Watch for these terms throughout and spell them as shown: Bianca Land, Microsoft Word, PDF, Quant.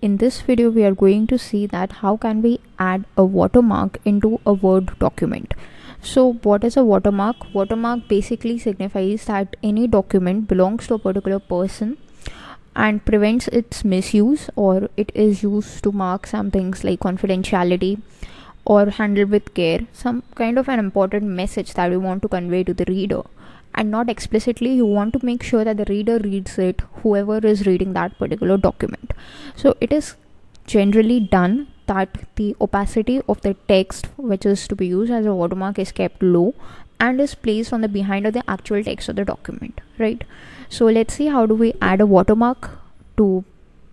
In this video, we are going to see that how can we add a watermark into a Word document. So what is a watermark? Watermark basically signifies that any document belongs to a particular person and prevents its misuse, or it is used to mark some things like confidentiality or handled with care, some kind of an important message that you want to convey to the reader. And not explicitly, you want to make sure that the reader reads it, whoever is reading that particular document. So it is generally done that the opacity of the text which is to be used as a watermark is kept low and is placed on the behind of the actual text of the document, right? So let's see how do we add a watermark to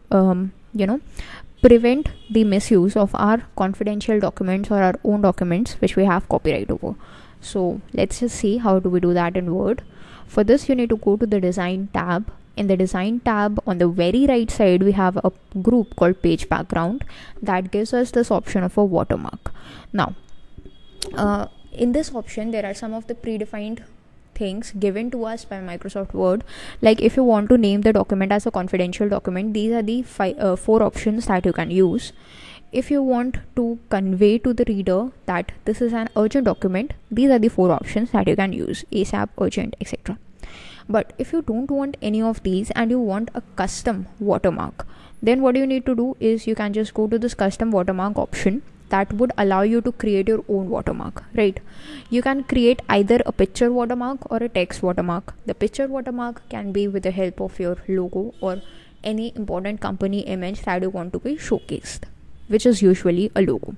prevent the misuse of our confidential documents or our own documents which we have copyright over. So let's just see how do we do that in Word. For this, you need to go to the Design tab. In the Design tab, on the very right side, we have a group called Page Background that gives us this option of a watermark. Now, in this option, there are some of the predefined things given to us by Microsoft Word. Like if you want to name the document as a confidential document, these are the four options that you can use. If you want to convey to the reader that this is an urgent document, these are the four options that you can use: ASAP, urgent, etc. But if you don't want any of these and you want a custom watermark, then what you need to do is you can just go to this custom watermark option that would allow you to create your own watermark, right? You can create either a picture watermark or a text watermark. The picture watermark can be with the help of your logo or any important company image that you want to be showcased, which is usually a logo.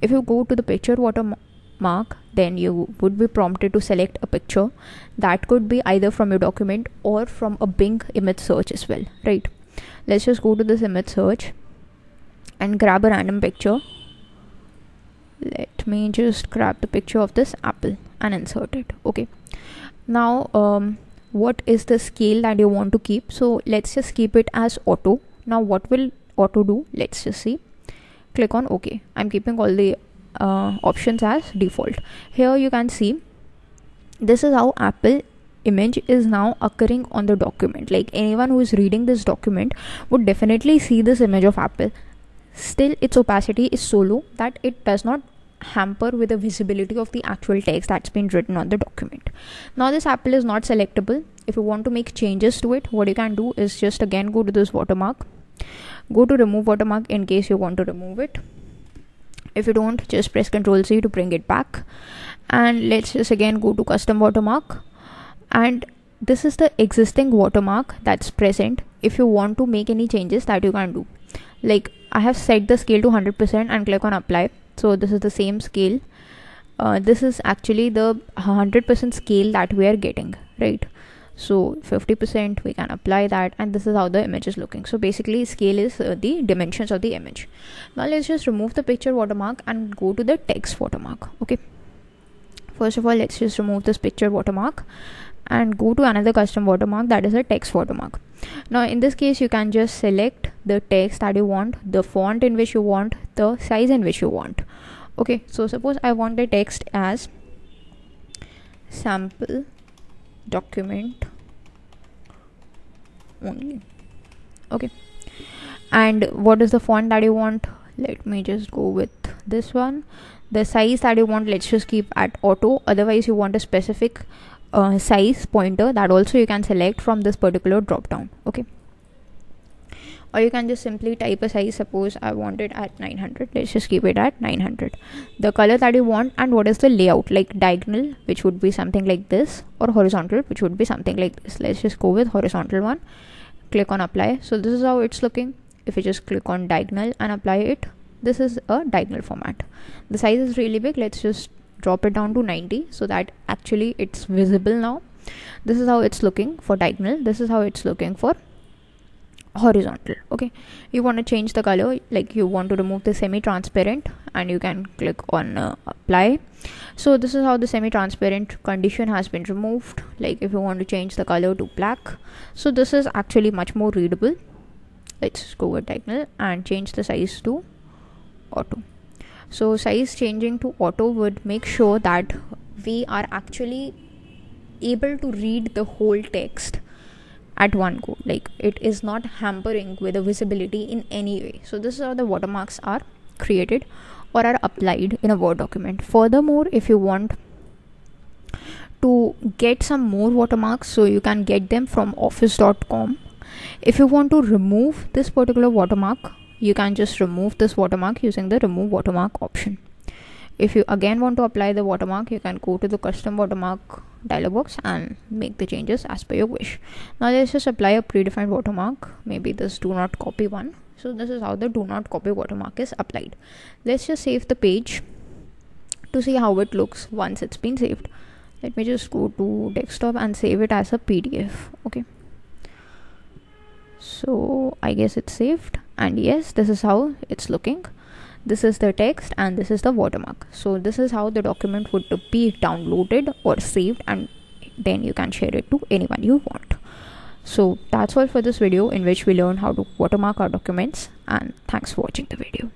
If you go to the picture watermark, then you would be prompted to select a picture that could be either from your document or from a Bing image search as well, right? Let's just go to this image search and grab a random picture. Let me just grab the picture of this apple and insert it. Okay, now what is the scale that you want to keep? So let's just keep it as auto. Now what will auto do? Let's just see. Click on OK. I'm keeping all the options as default. Here you can see this is how apple image is now occurring on the document. Like anyone who is reading this document would definitely see this image of apple. Still, its opacity is so low that it does not hamper with the visibility of the actual text that's been written on the document. Now this apple is not selectable. If you want to make changes to it, what you can do is just again go to this watermark, go to remove watermark in case you want to remove it. If you don't, just press Ctrl+Z to bring it back. And let's just again go to custom watermark, and this is the existing watermark that's present. If you want to make any changes that you can do, like I have set the scale to 100% and click on apply. So this is the same scale. This is actually the 100% scale that we are getting, right? So 50% we can apply that, and this is how the image is looking. So basically scale is the dimensions of the image. Now let's just remove the picture watermark and go to the text watermark. Okay, first of all, let's just remove this picture watermark and go to another custom watermark that is a text watermark. Now in this case, you can just select the text that you want, the font in which you want, the size in which you want. Okay, so suppose I want the text as sample document only. Okay, and what is the font that you want? Let me just go with this one. The size that you want, let's just keep at auto. Otherwise, you want a specific size pointer that also you can select from this particular drop down. Okay, or you can just simply type a size. Suppose I want it at 900. Let's just keep it at 900. The color that you want, and what is the layout, like diagonal, which would be something like this, or horizontal, which would be something like this. Let's just go with horizontal one. Click on apply. So this is how it's looking. If you just click on diagonal and apply it, this is a diagonal format. The size is really big. Let's just drop it down to 90 so that actually it's visible. Now this is how it's looking for diagonal. This is how it's looking for horizontal. Okay, you want to change the color, like you want to remove the semi-transparent, and you can click on apply. So this is how the semi-transparent condition has been removed. Like if you want to change the color to black, so this is actually much more readable. Let's go with diagonal and change the size to auto. So size changing to auto would make sure that we are actually able to read the whole text at one go, like it is not hampering with the visibility in any way. So this is how the watermarks are created or are applied in a Word document. Furthermore, if you want to get some more watermarks, so you can get them from office.com. if you want to remove this particular watermark, you can just remove this watermark using the remove watermark option. If you again want to apply the watermark, you can go to the custom watermark dialog box and make the changes as per your wish. Now let's just apply a predefined watermark, maybe this do not copy one. So this is how the do not copy watermark is applied. Let's just save the page to see how it looks once it's been saved. Let me just go to desktop and save it as a PDF. Okay, so I guess it's saved, and yes, this is how it's looking. This is the text and this is the watermark. So this is how the document would be downloaded or saved, and then you can share it to anyone you want. So that's all for this video, in which we learned how to watermark our documents, and thanks for watching the video.